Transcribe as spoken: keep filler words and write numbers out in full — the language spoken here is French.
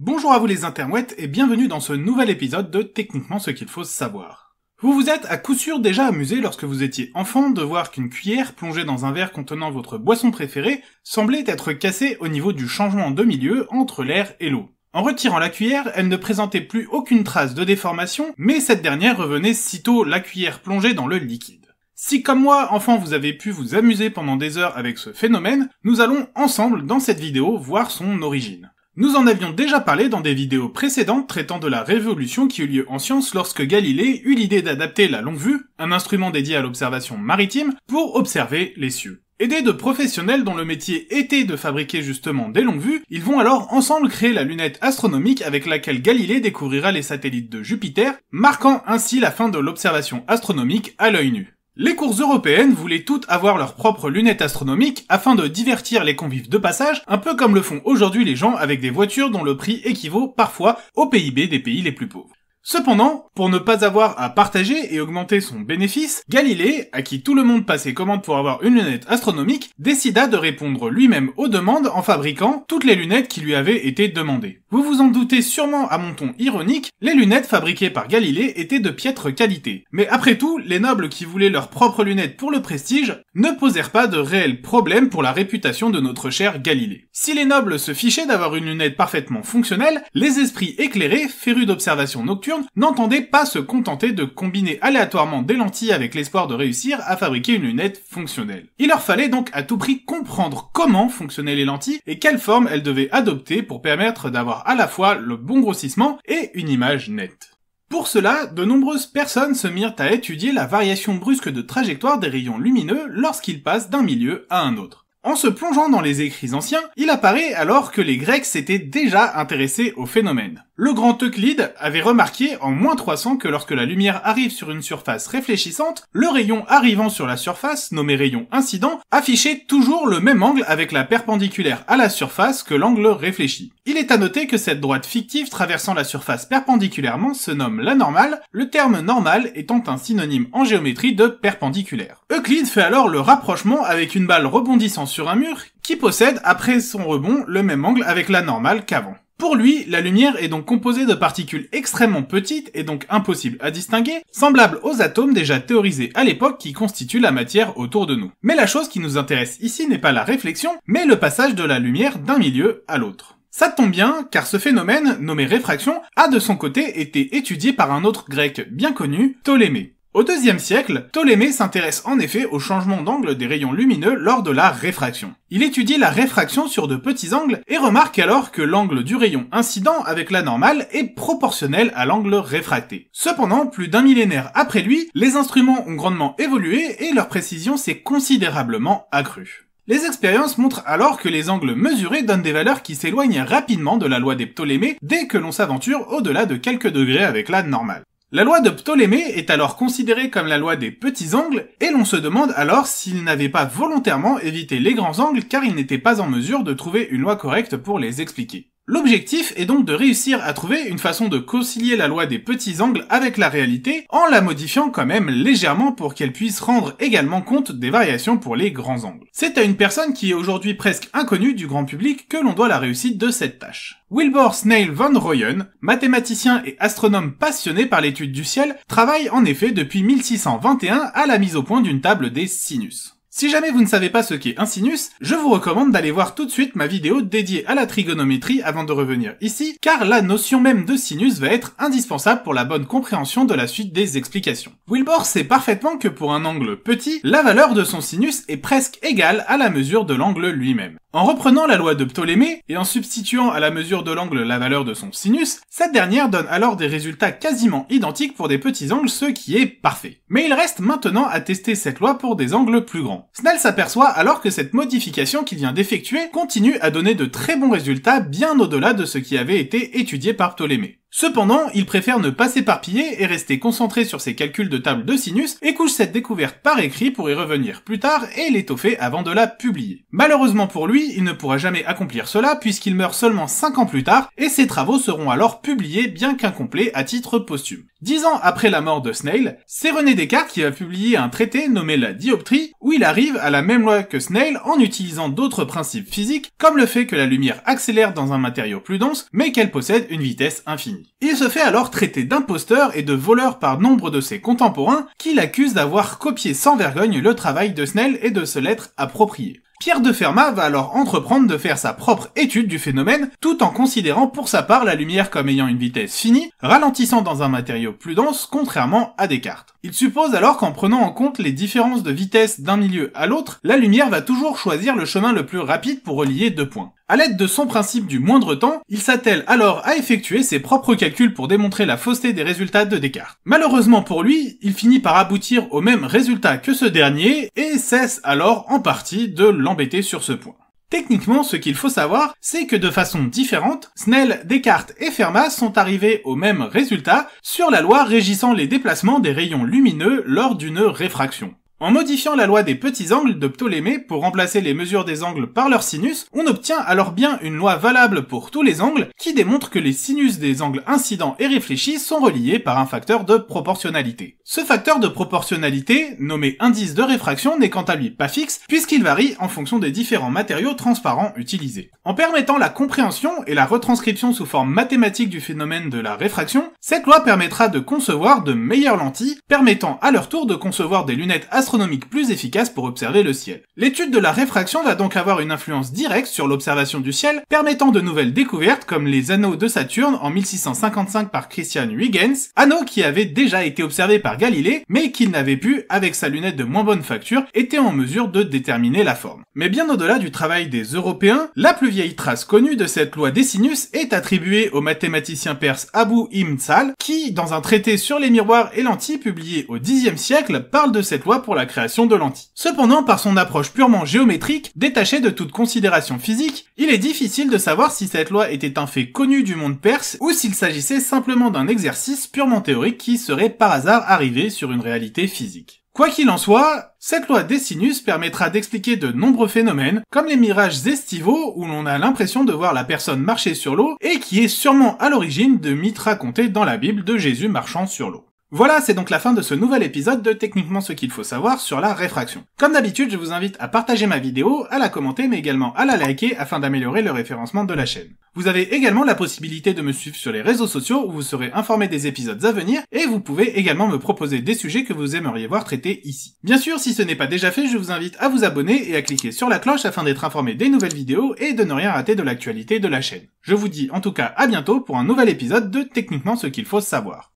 Bonjour à vous les interwets et bienvenue dans ce nouvel épisode de Techniquement ce qu'il faut savoir. Vous vous êtes à coup sûr déjà amusé lorsque vous étiez enfant de voir qu'une cuillère plongée dans un verre contenant votre boisson préférée semblait être cassée au niveau du changement de milieu entre l'air et l'eau. En retirant la cuillère, elle ne présentait plus aucune trace de déformation, mais cette dernière revenait sitôt la cuillère plongée dans le liquide. Si comme moi, enfant, vous avez pu vous amuser pendant des heures avec ce phénomène, nous allons ensemble, dans cette vidéo, voir son origine. Nous en avions déjà parlé dans des vidéos précédentes traitant de la révolution qui eut lieu en science lorsque Galilée eut l'idée d'adapter la longue vue, un instrument dédié à l'observation maritime, pour observer les cieux. Aidés de professionnels dont le métier était de fabriquer justement des longues vues, ils vont alors ensemble créer la lunette astronomique avec laquelle Galilée découvrira les satellites de Jupiter, marquant ainsi la fin de l'observation astronomique à l'œil nu. Les cours européennes voulaient toutes avoir leur propre lunette astronomique afin de divertir les convives de passage, un peu comme le font aujourd'hui les gens avec des voitures dont le prix équivaut parfois au P I B des pays les plus pauvres. Cependant, pour ne pas avoir à partager et augmenter son bénéfice, Galilée, à qui tout le monde passait commande pour avoir une lunette astronomique, décida de répondre lui-même aux demandes en fabriquant toutes les lunettes qui lui avaient été demandées. Vous vous en doutez sûrement à mon ton ironique, les lunettes fabriquées par Galilée étaient de piètre qualité. Mais après tout, les nobles qui voulaient leurs propres lunettes pour le prestige ne posèrent pas de réels problèmes pour la réputation de notre cher Galilée. Si les nobles se fichaient d'avoir une lunette parfaitement fonctionnelle, les esprits éclairés, férus d'observations nocturnes, n'entendait pas se contenter de combiner aléatoirement des lentilles avec l'espoir de réussir à fabriquer une lunette fonctionnelle. Il leur fallait donc à tout prix comprendre comment fonctionnaient les lentilles et quelle forme elles devaient adopter pour permettre d'avoir à la fois le bon grossissement et une image nette. Pour cela, de nombreuses personnes se mirent à étudier la variation brusque de trajectoire des rayons lumineux lorsqu'ils passent d'un milieu à un autre. En se plongeant dans les écrits anciens, il apparaît alors que les Grecs s'étaient déjà intéressés au phénomène. Le grand Euclide avait remarqué en moins trois cents que lorsque la lumière arrive sur une surface réfléchissante, le rayon arrivant sur la surface, nommé rayon incident, affichait toujours le même angle avec la perpendiculaire à la surface que l'angle réfléchi. Il est à noter que cette droite fictive traversant la surface perpendiculairement se nomme la normale, le terme normal étant un synonyme en géométrie de perpendiculaire. Euclide fait alors le rapprochement avec une balle rebondissant sur un mur qui possède après son rebond le même angle avec la normale qu'avant. Pour lui, la lumière est donc composée de particules extrêmement petites et donc impossibles à distinguer, semblables aux atomes déjà théorisés à l'époque qui constituent la matière autour de nous. Mais la chose qui nous intéresse ici n'est pas la réflexion, mais le passage de la lumière d'un milieu à l'autre. Ça tombe bien, car ce phénomène, nommé réfraction, a de son côté été étudié par un autre grec bien connu, Ptolémée. Au deuxième siècle, Ptolémée s'intéresse en effet au changement d'angle des rayons lumineux lors de la réfraction. Il étudie la réfraction sur de petits angles et remarque alors que l'angle du rayon incident avec la normale est proportionnel à l'angle réfracté. Cependant, plus d'un millénaire après lui, les instruments ont grandement évolué et leur précision s'est considérablement accrue. Les expériences montrent alors que les angles mesurés donnent des valeurs qui s'éloignent rapidement de la loi des Ptolémées dès que l'on s'aventure au-delà de quelques degrés avec la normale. La loi de Ptolémée est alors considérée comme la loi des petits angles, et l'on se demande alors s'il n'avait pas volontairement évité les grands angles car il n'était pas en mesure de trouver une loi correcte pour les expliquer. L'objectif est donc de réussir à trouver une façon de concilier la loi des petits angles avec la réalité, en la modifiant quand même légèrement pour qu'elle puisse rendre également compte des variations pour les grands angles. C'est à une personne qui est aujourd'hui presque inconnue du grand public que l'on doit la réussite de cette tâche. Willebrord Snell van Royen, mathématicien et astronome passionné par l'étude du ciel, travaille en effet depuis mille six cent vingt et un à la mise au point d'une table des sinus. Si jamais vous ne savez pas ce qu'est un sinus, je vous recommande d'aller voir tout de suite ma vidéo dédiée à la trigonométrie avant de revenir ici, car la notion même de sinus va être indispensable pour la bonne compréhension de la suite des explications. Willebrord sait parfaitement que pour un angle petit, la valeur de son sinus est presque égale à la mesure de l'angle lui-même. En reprenant la loi de Ptolémée, et en substituant à la mesure de l'angle la valeur de son sinus, cette dernière donne alors des résultats quasiment identiques pour des petits angles, ce qui est parfait. Mais il reste maintenant à tester cette loi pour des angles plus grands. Snell s'aperçoit alors que cette modification qu'il vient d'effectuer continue à donner de très bons résultats bien au-delà de ce qui avait été étudié par Ptolémée. Cependant, il préfère ne pas s'éparpiller et rester concentré sur ses calculs de table de sinus et couche cette découverte par écrit pour y revenir plus tard et l'étoffer avant de la publier. Malheureusement pour lui, il ne pourra jamais accomplir cela puisqu'il meurt seulement cinq ans plus tard et ses travaux seront alors publiés bien qu'incomplets à titre posthume. Dix ans après la mort de Snell, c'est René Descartes qui va publier un traité nommé la dioptrie où il arrive à la même loi que Snell en utilisant d'autres principes physiques comme le fait que la lumière accélère dans un matériau plus dense mais qu'elle possède une vitesse infinie. Il se fait alors traiter d'imposteur et de voleur par nombre de ses contemporains qui l'accusent d'avoir copié sans vergogne le travail de Snell et de se l'être approprié. Pierre de Fermat va alors entreprendre de faire sa propre étude du phénomène tout en considérant pour sa part la lumière comme ayant une vitesse finie, ralentissant dans un matériau plus dense contrairement à Descartes. Il suppose alors qu'en prenant en compte les différences de vitesse d'un milieu à l'autre, la lumière va toujours choisir le chemin le plus rapide pour relier deux points. À l'aide de son principe du moindre temps, il s'attelle alors à effectuer ses propres calculs pour démontrer la fausseté des résultats de Descartes. Malheureusement pour lui, il finit par aboutir au même résultat que ce dernier et cesse alors en partie de l'embêter sur ce point. Techniquement, ce qu'il faut savoir, c'est que de façon différente, Snell, Descartes et Fermat sont arrivés au même résultat sur la loi régissant les déplacements des rayons lumineux lors d'une réfraction. En modifiant la loi des petits angles de Ptolémée pour remplacer les mesures des angles par leur sinus, on obtient alors bien une loi valable pour tous les angles qui démontre que les sinus des angles incidents et réfléchis sont reliés par un facteur de proportionnalité. Ce facteur de proportionnalité, nommé indice de réfraction, n'est quant à lui pas fixe puisqu'il varie en fonction des différents matériaux transparents utilisés. En permettant la compréhension et la retranscription sous forme mathématique du phénomène de la réfraction, cette loi permettra de concevoir de meilleures lentilles, permettant à leur tour de concevoir des lunettes astronomique plus efficace pour observer le ciel. L'étude de la réfraction va donc avoir une influence directe sur l'observation du ciel, permettant de nouvelles découvertes comme les anneaux de Saturne en mille six cent cinquante-cinq par Christian Huygens, anneaux qui avaient déjà été observés par Galilée, mais qu'il n'avait pu, avec sa lunette de moins bonne facture, était en mesure de déterminer la forme. Mais bien au-delà du travail des Européens, la plus vieille trace connue de cette loi des sinus est attribuée au mathématicien perse Abu Ibn Sahl, qui, dans un traité sur les miroirs et lentilles publié au dixième siècle, parle de cette loi pour la création de lentilles. Cependant, par son approche purement géométrique, détachée de toute considération physique, il est difficile de savoir si cette loi était un fait connu du monde perse ou s'il s'agissait simplement d'un exercice purement théorique qui serait par hasard arrivé sur une réalité physique. Quoi qu'il en soit, cette loi des sinus permettra d'expliquer de nombreux phénomènes, comme les mirages estivaux où l'on a l'impression de voir la personne marcher sur l'eau et qui est sûrement à l'origine de mythes racontés dans la Bible de Jésus marchant sur l'eau. Voilà, c'est donc la fin de ce nouvel épisode de Techniquement ce qu'il faut savoir sur la réfraction. Comme d'habitude, je vous invite à partager ma vidéo, à la commenter, mais également à la liker afin d'améliorer le référencement de la chaîne. Vous avez également la possibilité de me suivre sur les réseaux sociaux où vous serez informé des épisodes à venir et vous pouvez également me proposer des sujets que vous aimeriez voir traités ici. Bien sûr, si ce n'est pas déjà fait, je vous invite à vous abonner et à cliquer sur la cloche afin d'être informé des nouvelles vidéos et de ne rien rater de l'actualité de la chaîne. Je vous dis en tout cas à bientôt pour un nouvel épisode de Techniquement ce qu'il faut savoir.